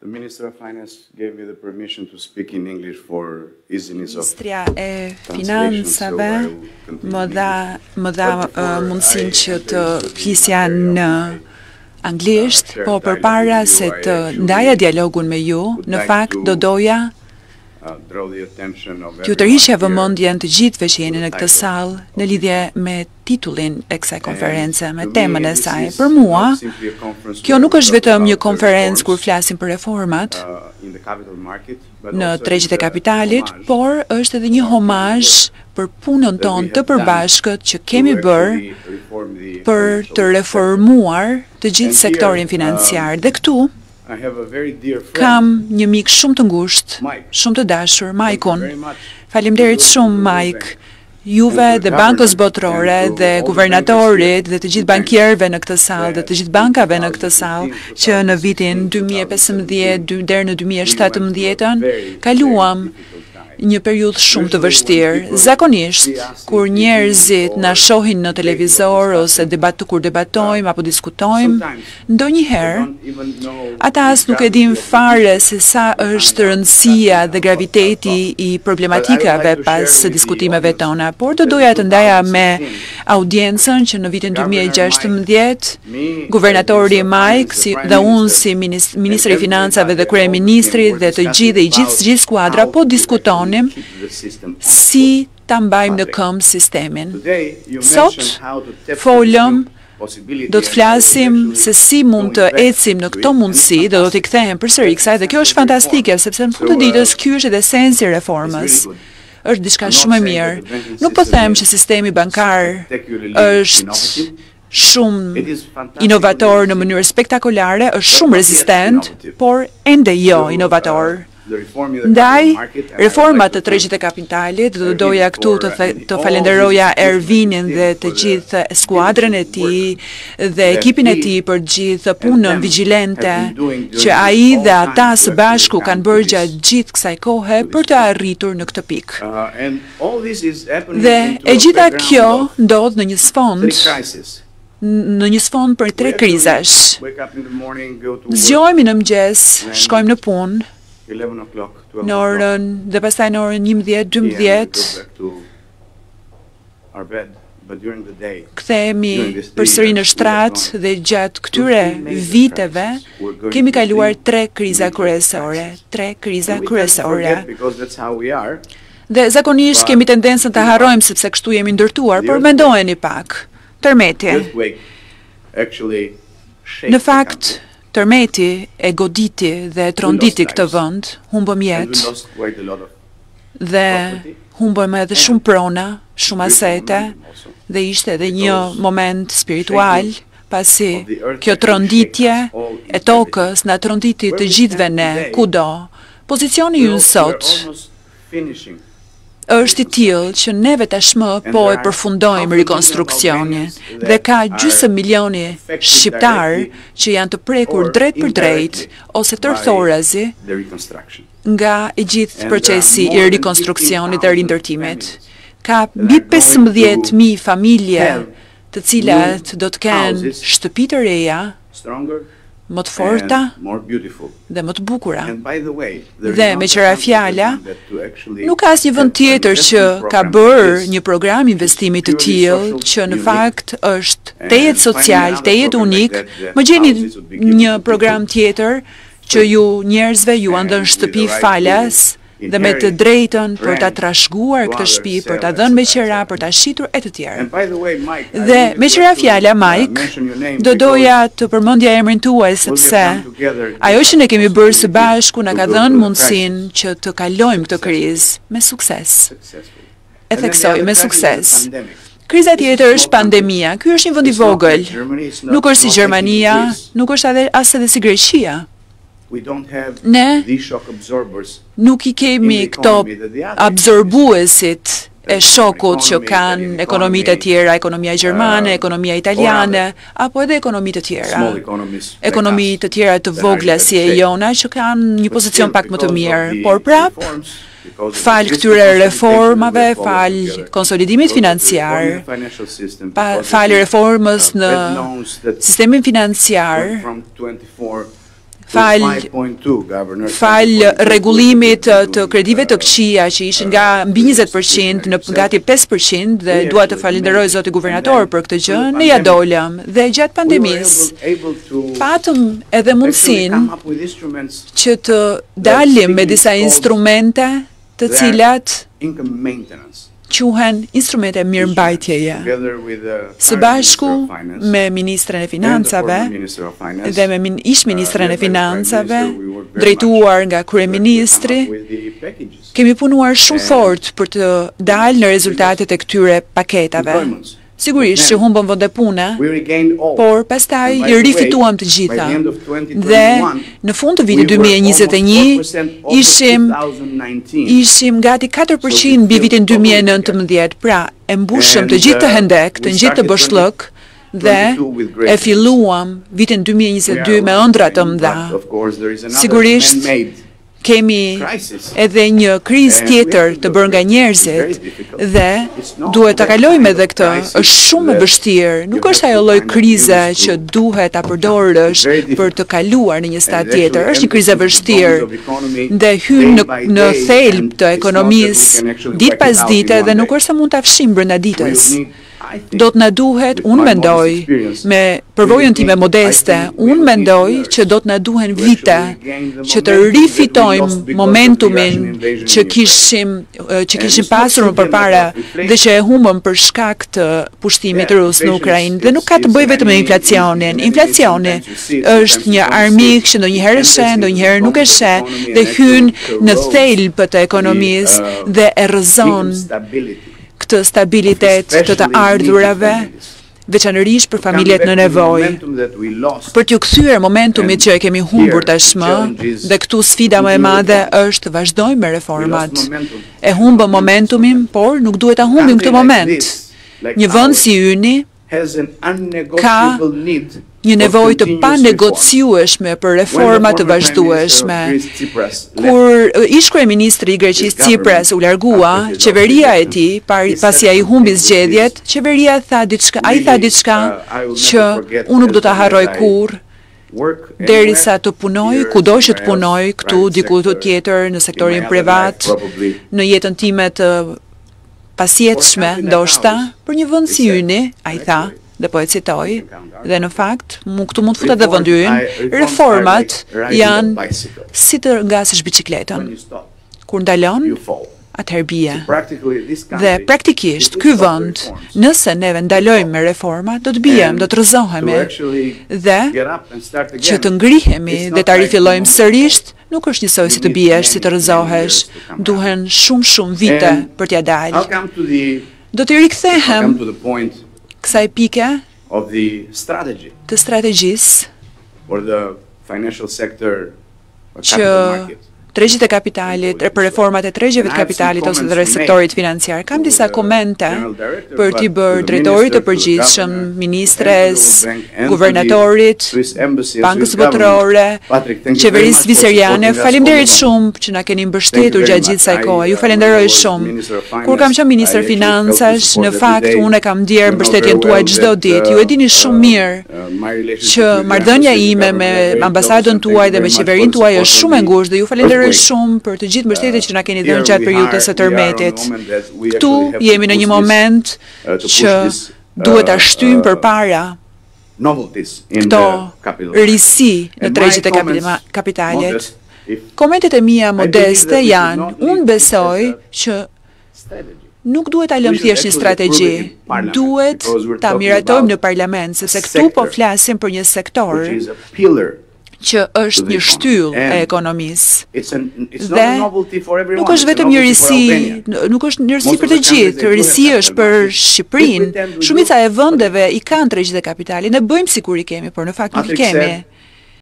The Minister of Finance gave me the permission to speak in English for easiness of Finansave më dha mundësinë që të flisja në anglisht, po përpara se të ndaja dialogun me ju, në fakt do doja t'ju tërhiqja vëmendjen të gjithëve që jeni në këtë sallë në lidhje me titullin e kësaj konference, me temën e saj. Për mua, kjo nuk është vetëm një konferencë kur flasim për reformat në tregjet e kapitalit, por është edhe një homazh për punën tonë të përbashkët që kemi bërë për të reformuar të gjithë sektorin financiar. Dhe këtu kam një mik shumë të ngushtë, shumë të dashur, Majkun. Faleminderit shumë, Majk. Juve dhe Bankës Botërore dhe guvernatorit dhe të gjithë bankierëve në këtë sallë dhe të gjithë bankave në këtë sallë që në vitin 2015 deri në 2017 kaluam një periudhë shumë të vështirë. Zakonisht, kur njerëzit na shohin në televizor ose kur debatojmë apo diskutojmë, ndonjëherë ata as nuk e din fare se sa është rëndësia dhe graviteti i problematikave pas diskutimeve tona, por do doja të ndaja me audiencën që në vitin 2016 guvernatori Majk dhe unë si Ministri i Financave dhe Kryeministri dhe të gjithë skuadra po diskuton si ta mbajmë në këmbë sistemin. Sot, folëm, do të flasim se si mund të ecim në këto mundësi, do t'i kthehem përsëri kësaj, dhe kjo është fantastike, sepse në fund të ditës ky është edhe esenca e reformës. Është diçka shumë e mirë. Nuk po them që sistemi bankar është shumë inovator në mënyrë spektakolare, është shumë rezistent, por ende jo inovator. Ndaj, reformat të tregjit e kapitalit, do doja këtu të falenderoja Ervinin dhe të gjithë skuadrën e tij dhe ekipin e tij për gjithë punën vigjilente që ai dhe ata së bashku kanë bërë gjatë gjithë kësaj kohe për të arritur në këtë pikë. Dhe e gjitha kjo ndodh në një sfond për tre krizash. Zgjohemi në mëngjes, shkojmë në punë në orën dhe pastaj në orën 11, 12, kthehemi përsëri në shtrat dhe gjatë këtyre viteve kemi kaluar tre kriza kryesore. Dhe zakonisht kemi tendencën ta harrojmë sepse kështu jemi ndërtuar, por mendojeni pak. Tërmeti. Në fakt, tërmeti e goditi dhe tronditi këtë vënd, humbëm jetë dhe humbëm edhe shumë prona, shumë asete, dhe ishte edhe një moment spiritual, pasi kjo tronditje e tokës na tronditi të gjithve ne, kudo. Pozicioni ju sot është i tillë që neve tashmë po e përfundojmë rekonstruksionin dhe ka gjysmë milioni shqiptarë që janë të prekur drejt për drejt ose tërthorazi nga i gjithë procesi i rekonstruksionit dhe rindërtimit. Ka mbi 15.000 familje të cilat do të kenë shtëpi të reja, më të forta dhe më të bukura. Dhe me qëra fjala, nuk ka asnjë vend tjetër që ka bërë një program investimi të tillë që në fakt është tejet social, tejet unik. Më gjeni një program tjetër që ju njerëzve ju andën shtëpi falas dhe me të drejtën për ta trashëguar këtë shtëpi, për ta dhënë me qira, për ta shitur e të tjerë. Dhe me qira fjala, Mike, do doja të përmendja emrin tuaj sepse ajo që ne kemi bërë së bashku na ka dhënë mundësinë që të kalojmë këtë krizë me sukses. E theksoj me sukses. Kriza tjetër është pandemia. Ky është një vend i vogël. Nuk është si Gjermania, nuk është as edhe si Greqia. Ne nuk i kemi këto absorbuesit e shokut që kanë ekonomitë e tjera, ekonomia gjermane, ekonomia italiane, apo edhe ekonomitë e tjera. Ekonomitë e tjera të vogla si e jona që kanë një pozicion pak më të mirë, por prap fal këtyre reformave, fal konsolidimit financiar, fal reformës në sistemin financiar, falë regullimit të kredive të këqija që ishin nga mbi 20% në gati 5% dhe dua të falenderoj zoti guvernator për këtë gjë, ne ja dolëm dhe gjatë pandemisë patëm edhe mundësinë që të dalim me disa instrumente të cilat quhen instrumente mirëmbajtjeje. Së bashku me Ministrën e Financave dhe me ish-Ministrën e Financave, drejtuar nga Kryeministri, kemi punuar shumë fort për të dalë në rezultatet e këtyre paketave. Sigurisht që humbëm vende pune, por pastaj i rifituam të gjitha. Dhe në fund të vitit 2021 ishim gati 4% mbi vitin 2019, pra e mbushëm të gjithë të hendek, të gjithë të boshllëk dhe e filluam vitin 2022 me ëndra të mëdha. Sigurisht kemi edhe një krizë tjetër të bërë nga njerëzit dhe duhet ta kalojmë edhe këtë. Është shumë e vështirë, nuk është ajo lloj krize që duhet ta përdorësh për të kaluar në një stadë tjetër. Është një krizë e vështirë dhe hyn në thelb të ekonomisë ditë pas dite dhe nuk është se mund ta fshim brenda ditës. Do të na duhet, unë mendoj, me përvojën time modeste, unë mendoj që do të na duhen vite që të rifitojmë momentumin që kishim pasur më përpara dhe që e humbëm për shkak të pushtimit rus në Ukrainë. Dhe nuk ka të bëjë vetëm me inflacionin. Inflacioni është një armik që ndonjëherë sheh, ndonjëherë nuk e sheh dhe hyn në thelb të ekonomisë dhe e rrëzon këtë stabilitet të ardhurave, veçanërisht për familjet në nevojë. Për t'ju kthyer momentumit që e kemi humbur tashmë, dhe këtu sfida më e madhe është vazhdojmë me reformat. E humbëm momentumin, por nuk duhet ta humbim këtë moment. Një vend si yni ka një nevojë të panegociueshme për reforma të vazhdueshme. Kur ish kryeministri i Greqisë Cipras u largua, qeveria e tij, pasi ai humbi zgjedhjet, qeveria ai tha diçka që unë nuk do ta harroj kurrë, derisa të punoj, kudo që të punoj, këtu diku tjetër në sektorin privat, në jetën time të pasjetshme, ndoshta, për një vend si yni, ai tha, dhe po e citoj, dhe në fakt, këtu mund të futet dhe vendi ynë, reformat janë si të ngasësh bicikletën. Kur ndalon, atëherë bie. Dhe praktikisht, ky vend, nëse neve ndalojmë me reforma, do të bijem, do të rrëzohemi, dhe që të ngrihemi dhe ta rifillojmë sërish, nuk është njësoj si të biesh, si të rrëzohesh, duhen shumë vite për t'ia dalë. Do t'i rikthehem kësaj pike të strategjisë që tregjet e kapitalit, për reformat e tregjeve të kapitalit ose të sektorit financiar. Kam disa komente për t'i bërë drejtorit të përgjithshëm, ministres, guvernatorit, Bankës Botërore, Cheveris Viceriane. Faleminderit shumë që na keni mbështetur gjatë gjithë kësaj kohe. Ju falenderoj shumë. Kur kam qenë ministër financash, në fakt unë e kam ndjerë mbështetjen tuaj çdo ditë. Ju e dini shumë mirë që marrëdhënia ime me ambasadën tuaj dhe me qeverinë tuaj është shumë e ngushtë dhe ju falenderoj shumë për të gjithë mbështetjen që na keni dhënë gjatë periudhës së tërmetit. Ktu jemi në një moment që duhet ta shtyjmë përpara këto risi në tregjet e kapitalit. Komentet e mia modeste janë, unë besoj që nuk duhet ta lëmë thjesht një strategji, duhet ta miratojmë në parlament, sepse këtu po flasim për një sektor që është një shtyllë e ekonomisë. Dhe nuk është vetëm një risi, nuk është një risi për të gjithë, risi është për Shqipërinë. Shumica e vendeve i kanë tregjet e kapitalit, ne bëjmë sikur i kemi, por në fakt nuk i kemi.